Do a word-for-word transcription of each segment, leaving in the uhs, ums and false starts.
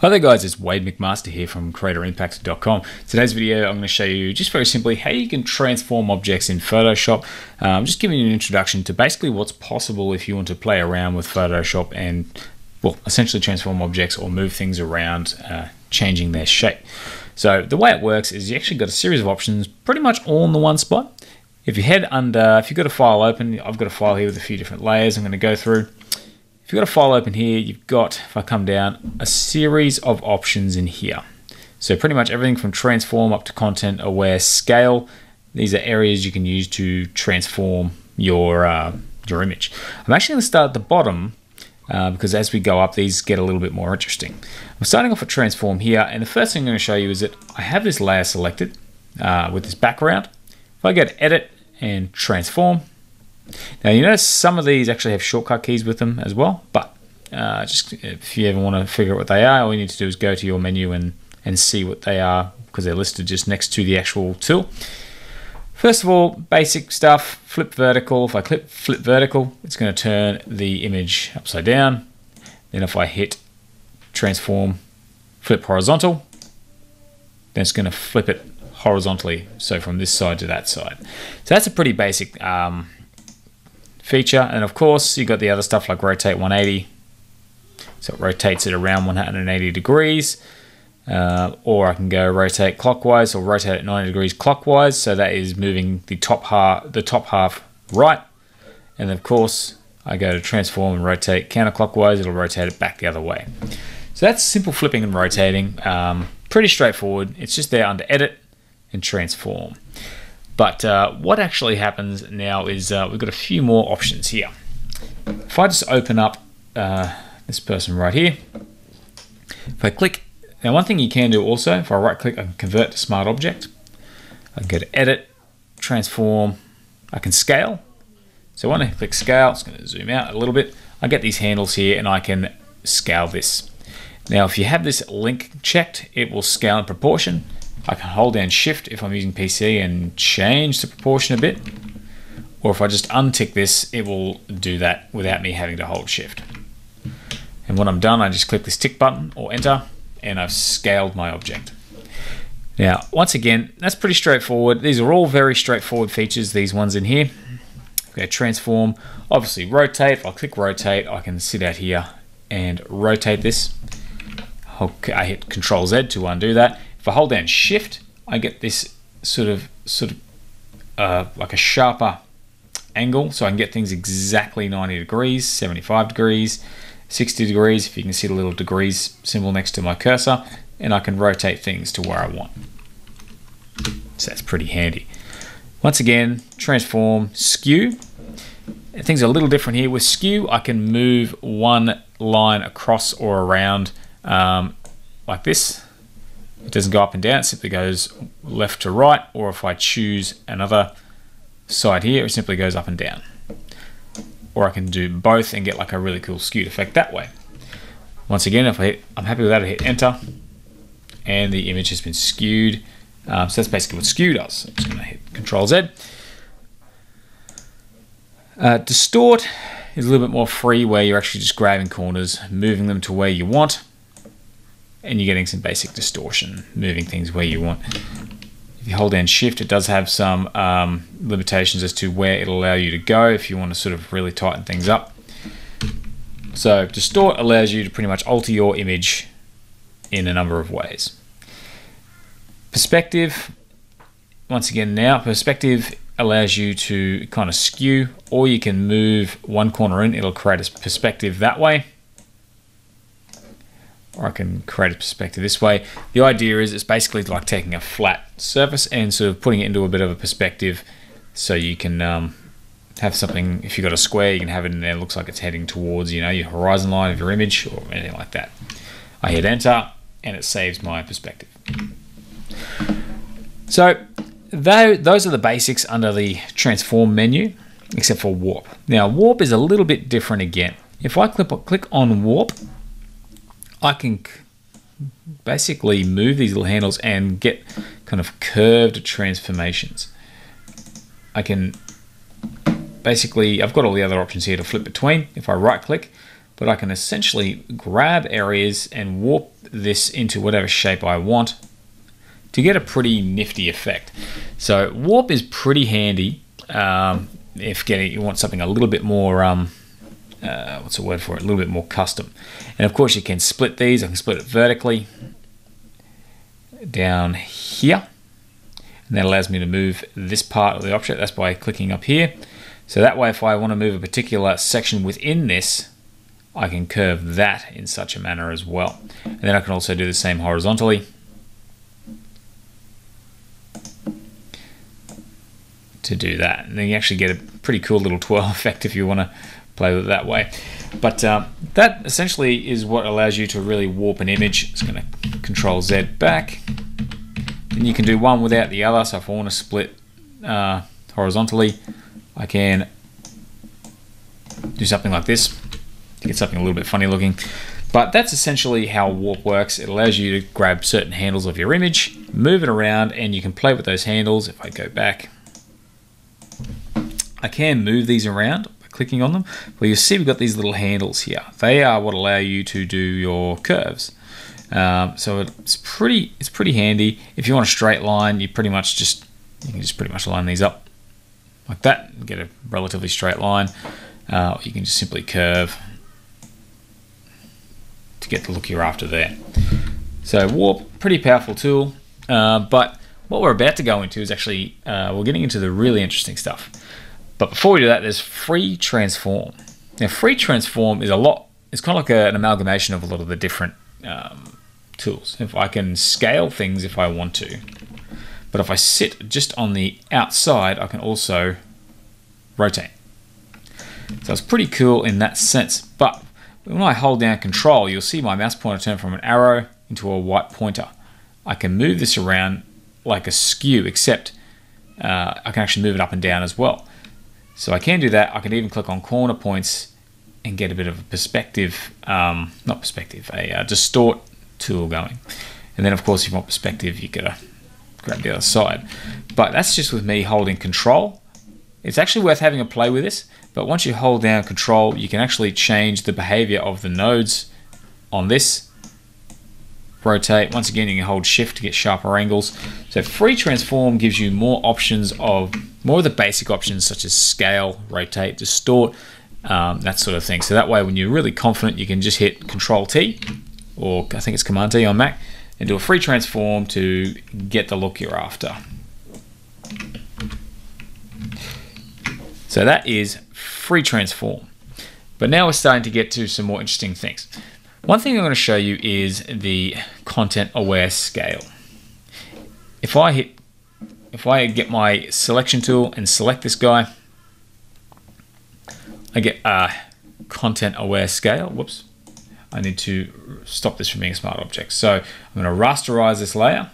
Hi there guys, it's Wade McMaster here from Creator Impact dot com. Today's video I'm going to show you just very simply how you can transform objects in Photoshop. I'm um, just giving you an introduction to basically what's possible if you want to play around with Photoshop and, well, essentially transform objects or move things around, uh, changing their shape. So the way it works is you actually got a series of options pretty much all in the one spot. If you head under, if you've got a file open, I've got a file here with a few different layers I'm going to go through. If you've got a file open here, you've got, if I come down, a series of options in here. So pretty much everything from transform up to content aware, scale. These are areas you can use to transform your, uh, your image. I'm actually gonna start at the bottom uh, because as we go up, these get a little bit more interesting. I'm starting off with transform here. And the first thing I'm gonna show you is that I have this layer selected uh, with this background. If I go to edit and transform, now you notice some of these actually have shortcut keys with them as well, but uh, just if you ever want to figure out what they are, all you need to do is go to your menu and, and see what they are, because they're listed just next to the actual tool. First of all, basic stuff, flip vertical. If I click flip vertical, it's going to turn the image upside down. Then if I hit transform, flip horizontal, then it's going to flip it horizontally. So from this side to that side. So that's a pretty basic um, feature. And of course, you've got the other stuff like rotate one eighty. So it rotates it around one hundred eighty degrees. Uh, or I can go rotate clockwise or rotate at ninety degrees clockwise. So that is moving the top half, the top half right. And of course, I go to transform and rotate counterclockwise. It'll rotate it back the other way. So that's simple flipping and rotating. Um, pretty straightforward. It's just there under edit and transform. But uh, what actually happens now is uh, we've got a few more options here. If I just open up uh, this person right here, if I click, now one thing you can do also, if I right click, I can convert to smart object. I can go to edit, transform, I can scale. So when I click scale, it's gonna zoom out a little bit. I get these handles here and I can scale this. Now, if you have this link checked, it will scale in proportion. I can hold down shift if I'm using P C and change the proportion a bit, or if I just untick this, it will do that without me having to hold shift. And when I'm done, I just click this tick button or enter, and I've scaled my object. Now, once again, that's pretty straightforward. These are all very straightforward features, these ones in here. Okay, transform, obviously rotate. If I click rotate, I can sit out here and rotate this. Okay, I hit Control Z to undo that. If I hold down shift, I get this sort of sort of uh, like a sharper angle, so I can get things exactly ninety degrees, seventy-five degrees, sixty degrees, if you can see the little degrees symbol next to my cursor, and I can rotate things to where I want. So that's pretty handy. Once again, transform, skew. Things are a little different here. With skew, I can move one line across or around um, like this. It doesn't go up and down, it simply goes left to right, or if I choose another side here, it simply goes up and down. Or I can do both and get like a really cool skewed effect that way. Once again, if I hit, I'm happy with that, I hit enter, and the image has been skewed. Um, so that's basically what skew does. I'm just gonna hit Control Z. Uh, distort is a little bit more free, where you're actually just grabbing corners, moving them to where you want, and you're getting some basic distortion, moving things where you want. If you hold down shift, it does have some um, limitations as to where it'll allow you to go if you want to sort of really tighten things up. So distort allows you to pretty much alter your image in a number of ways. Perspective, once again now, perspective allows you to kind of skew, or you can move one corner in, it'll create a perspective that way. Or I can create a perspective this way. The idea is it's basically like taking a flat surface and sort of putting it into a bit of a perspective, so you can um, have something, if you've got a square, you can have it in there, it looks like it's heading towards, you know, your horizon line of your image or anything like that. I hit enter and it saves my perspective. So those are the basics under the transform menu, except for warp. Now warp is a little bit different again. If I click on warp, I can basically move these little handles and get kind of curved transformations. I can basically, I've got all the other options here to flip between. If I right click, but I can essentially grab areas and warp this into whatever shape I want to get a pretty nifty effect. So warp is pretty handy um, if getting, you want something a little bit more, um, uh, what's the word for it, a little bit more custom. And of course you can split these. I can split it vertically down here. And that allows me to move this part of the object. That's by clicking up here. So that way, if I want to move a particular section within this, I can curve that in such a manner as well. And then I can also do the same horizontally to do that. And then you actually get a pretty cool little twirl effect if you want to play with it that way. But um, that essentially is what allows you to really warp an image. It's going to Control Z back. And you can do one without the other. So if I want to split uh, horizontally, I can do something like this to get something a little bit funny looking. But that's essentially how warp works. It allows you to grab certain handles of your image, move it around, and you can play with those handles. If I go back, I can move these around by clicking on them. Well, you see we've got these little handles here. They are what allow you to do your curves. Um, so it's pretty, it's pretty handy. If you want a straight line, you pretty much just you can just pretty much line these up like that and get a relatively straight line. Uh, or you can just simply curve to get the look you're after there. So warp, pretty powerful tool. Uh, but what we're about to go into is actually uh, we're getting into the really interesting stuff. But before we do that, there's free transform. Now, free transform is a lot. It's kind of like a, an amalgamation of a lot of the different. Um, tools. If I can scale things if I want to, but if I sit just on the outside, I can also rotate. So it's pretty cool in that sense. But when I hold down Control, you'll see my mouse pointer turn from an arrow into a white pointer. I can move this around like a skew, except uh, I can actually move it up and down as well. So I can do that. I can even click on corner points and get a bit of a perspective, um, not perspective, a uh, distort tool going. And then of course, if you want perspective, you gotta grab the other side. But that's just with me holding Control. It's actually worth having a play with this, but once you hold down Control, you can actually change the behavior of the nodes on this. Rotate, once again, you can hold Shift to get sharper angles. So free transform gives you more options of, more of the basic options such as scale, rotate, distort, Um, that sort of thing. So that way, when you're really confident, you can just hit Control T, or I think it's Command T on Mac, and do a free transform to get the look you're after. So that is free transform. But now we're starting to get to some more interesting things. One thing I'm going to show you is the content aware scale. If I hit, if I get my selection tool and select this guy, I get a content aware scale. Whoops, I need to stop this from being a smart object. So I'm going to rasterize this layer.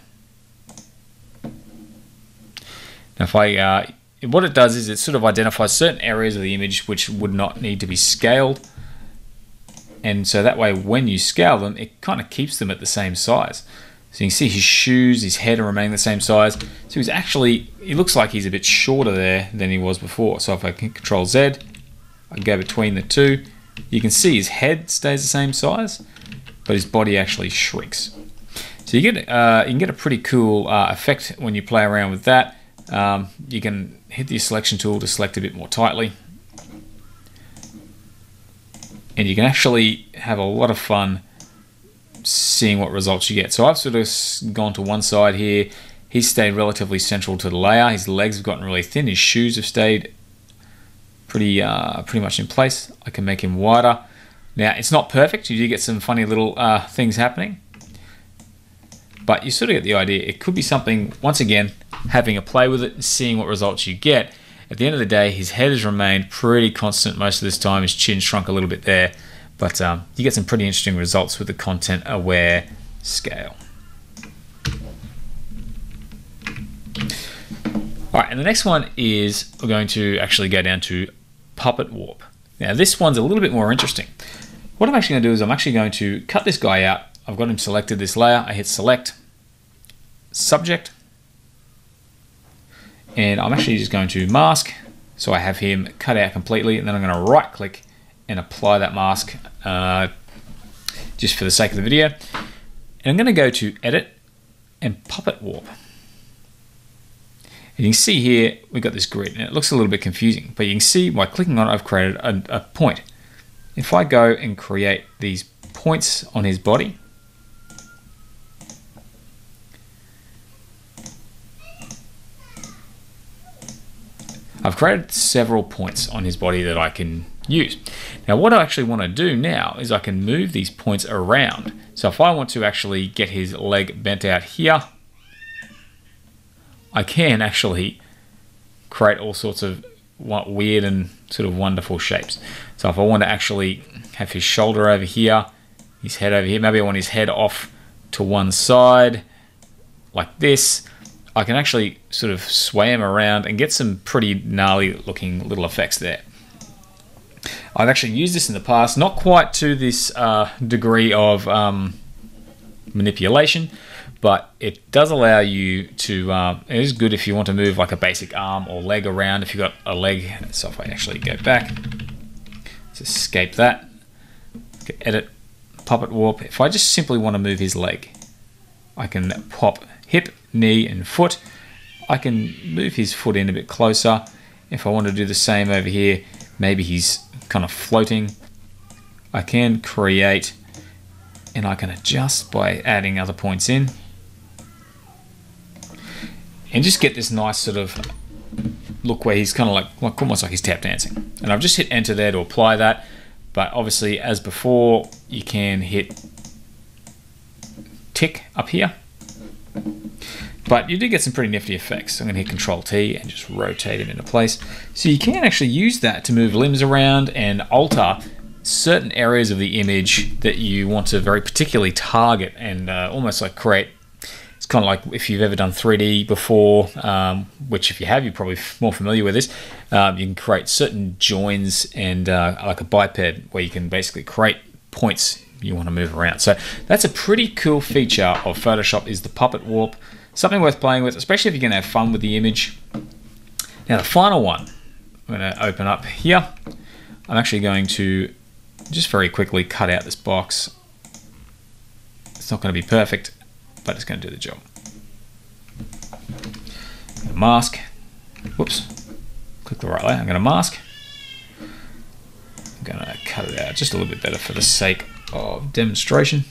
Now if I, uh, what it does is it sort of identifies certain areas of the image which would not need to be scaled. And so that way, when you scale them, it kind of keeps them at the same size. So you can see his shoes, his head are remaining the same size. So he's actually, it looks like he's a bit shorter there than he was before. So if I can Control Z, I go between the two, you can see his head stays the same size, but his body actually shrinks. So you get uh, you can get a pretty cool uh, effect when you play around with that. Um, you can hit the selection tool to select a bit more tightly, and you can actually have a lot of fun seeing what results you get. So I've sort of gone to one side here. He's stayed relatively central to the layer. His legs have gotten really thin. His shoes have stayed Pretty, uh, pretty much in place. I can make him wider. Now, it's not perfect. You do get some funny little uh, things happening, but you sort of get the idea. It could be something, once again, having a play with it and seeing what results you get. At the end of the day, his head has remained pretty constant most of this time. His chin shrunk a little bit there, but um, you get some pretty interesting results with the content aware scale. All right, and the next one is, we're going to actually go down to puppet warp. Now this one's a little bit more interesting. What I'm actually gonna do is I'm actually going to cut this guy out. I've got him selected, this layer. I hit select, subject, and I'm actually just going to mask. So I have him cut out completely, and then I'm gonna right click and apply that mask uh, just for the sake of the video. And I'm going to go to Edit and Puppet Warp. And you can see here, we've got this grid, and it looks a little bit confusing, but you can see by clicking on it, I've created a, a point. If I go and create these points on his body, I've created several points on his body that I can use. Now, what I actually want to do now is I can move these points around. So if I want to actually get his leg bent out here, I can actually create all sorts of weird and sort of wonderful shapes. So if I want to actually have his shoulder over here, his head over here, maybe I want his head off to one side like this, I can actually sort of sway him around and get some pretty gnarly looking little effects there. I've actually used this in the past, not quite to this uh, degree of um, manipulation, but it does allow you to, um, it is good if you want to move like a basic arm or leg around, if you've got a leg. So if I actually go back, let's escape that, edit, puppet warp. If I just simply want to move his leg, I can pop hip, knee and foot. I can move his foot in a bit closer. If I want to do the same over here, maybe he's kind of floating. I can create, and I can adjust by adding other points in. And just get this nice sort of look where he's kind of like, almost like he's tap dancing. And I've just hit enter there to apply that. But obviously, as before, you can hit tick up here. But you do get some pretty nifty effects. So I'm gonna hit Control T and just rotate it into place. So you can actually use that to move limbs around and alter certain areas of the image that you want to very particularly target and uh, almost like create. It's kind of like if you've ever done three D before, um, which if you have, you're probably more familiar with this. Um, you can create certain joins and uh, like a biped where you can basically create points you want to move around. So that's a pretty cool feature of Photoshop, is the puppet warp. Something worth playing with, especially if you're gonna have fun with the image. Now the final one, I'm gonna open up here. I'm actually going to just very quickly cut out this box. It's not gonna be perfect, but it's gonna do the job. I'm gonna mask, whoops, click the right layer, I'm gonna mask. I'm gonna cut it out just a little bit better for the sake of demonstration.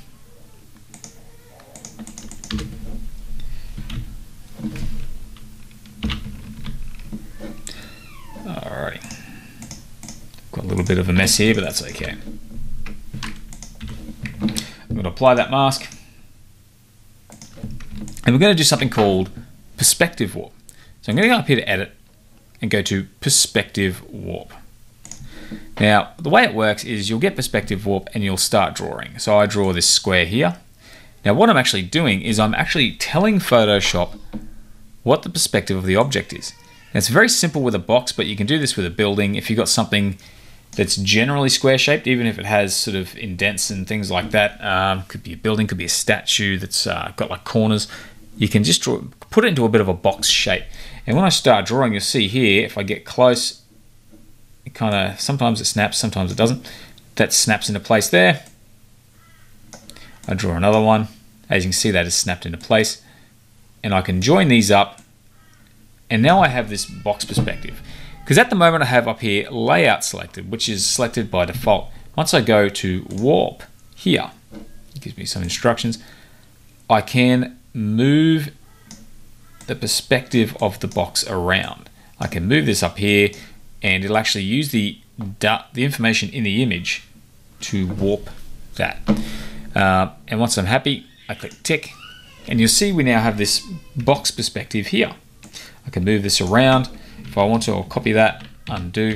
Bit of a mess here, but that's okay. I'm going to apply that mask, and we're going to do something called perspective warp. So I'm going to go up here to edit and go to perspective warp. Now the way it works is you'll get perspective warp and you'll start drawing. So I draw this square here. Now what I'm actually doing is I'm actually telling Photoshop what the perspective of the object is. Now, it's very simple with a box, but you can do this with a building. If you've got something that's generally square shaped, even if it has sort of indents and things like that. Um, could be a building, could be a statue that's uh, got like corners. You can just draw, put it into a bit of a box shape. And when I start drawing, you'll see here, if I get close, it kind of, sometimes it snaps, sometimes it doesn't. That snaps into place there. I draw another one. As you can see, that is snapped into place. And I can join these up. And now I have this box perspective. Because at the moment I have up here layout selected, which is selected by default. Once I go to warp here, it gives me some instructions. I can move the perspective of the box around. I can move this up here, and it'll actually use the the information in the image to warp that. Uh, and once I'm happy, I click tick, and you'll see we now have this box perspective here. I can move this around. If I want to, I'll copy that, undo.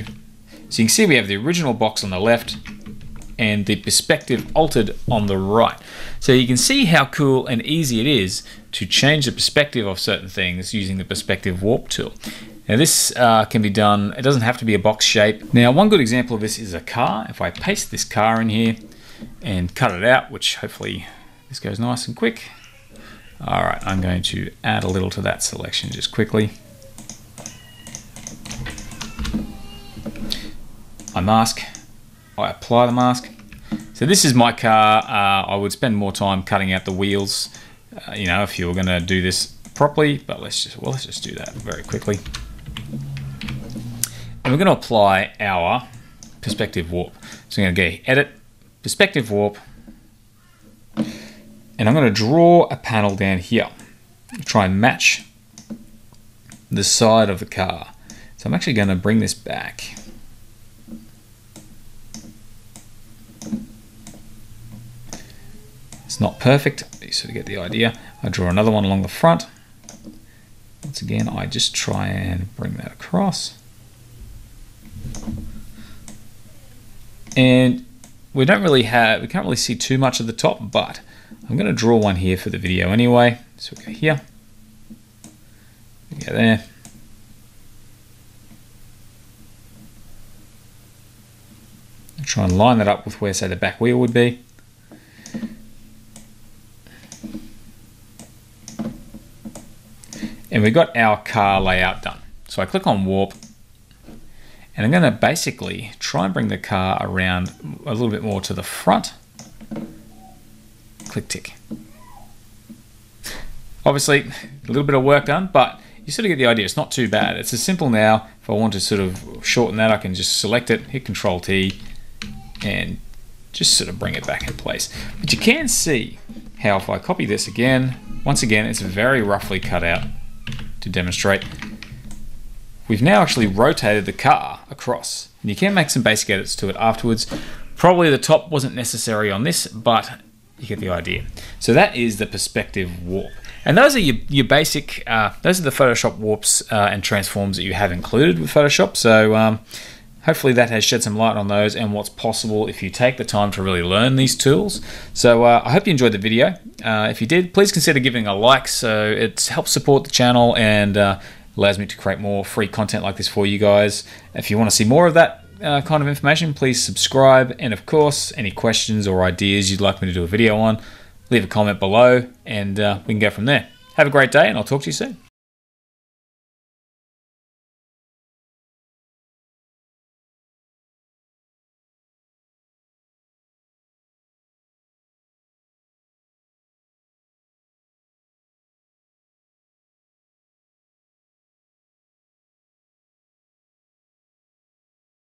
So you can see we have the original box on the left and the perspective altered on the right. So you can see how cool and easy it is to change the perspective of certain things using the perspective warp tool. Now this uh, can be done, it doesn't have to be a box shape. Now one good example of this is a car. If I paste this car in here and cut it out, which hopefully this goes nice and quick. All right, I'm going to add a little to that selection just quickly. I mask, I apply the mask. So this is my car. Uh, I would spend more time cutting out the wheels, uh, you know, if you were going to do this properly. But let's just well, let's just do that very quickly. And we're going to apply our perspective warp. So I'm going to go edit, perspective warp, and I'm going to draw a panel down here. Try and match the side of the car. So I'm actually going to bring this back. It's not perfect, you sort of get the idea. I draw another one along the front. Once again, I just try and bring that across. And we don't really have, we can't really see too much of the top, but I'm going to draw one here for the video anyway. So we go here, we go there. I'll try and line that up with where, say, the back wheel would be. And we've got our car layout done. So I click on warp, and I'm going to basically try and bring the car around a little bit more to the front. Click tick. Obviously, a little bit of work done, but you sort of get the idea. It's not too bad. It's as simple now. If I want to sort of shorten that, I can just select it, hit Control T, and just sort of bring it back in place. But you can see how if I copy this again, once again, it's very roughly cut out to demonstrate. We've now actually rotated the car across. And you can make some basic edits to it afterwards. Probably the top wasn't necessary on this, but you get the idea. So that is the perspective warp. And those are your, your basic, uh, those are the Photoshop warps uh, and transforms that you have included with Photoshop. So um, hopefully that has shed some light on those and what's possible if you take the time to really learn these tools. So uh, I hope you enjoyed the video. Uh, if you did, please consider giving a like. So it helps support the channel and uh, allows me to create more free content like this for you guys. If you want to see more of that uh, kind of information, please subscribe. And of course, any questions or ideas you'd like me to do a video on, leave a comment below and uh, we can go from there. Have a great day and I'll talk to you soon.